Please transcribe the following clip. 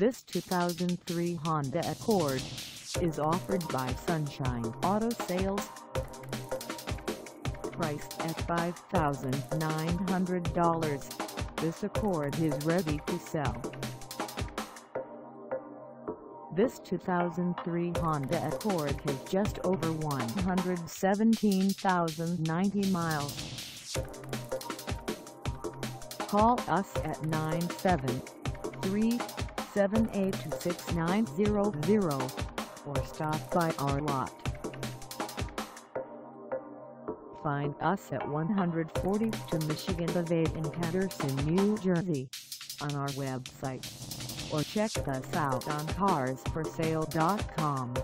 This 2003 Honda Accord is offered by Sunshine Auto Sales. Priced at $5,900, this Accord is ready to sell. This 2003 Honda Accord has just over 117,090 miles. Call us at 973-782-6900 or stop by our lot. Find us at 142 Michigan Ave in Paterson, New Jersey on our website, or check us out on carsforsale.com.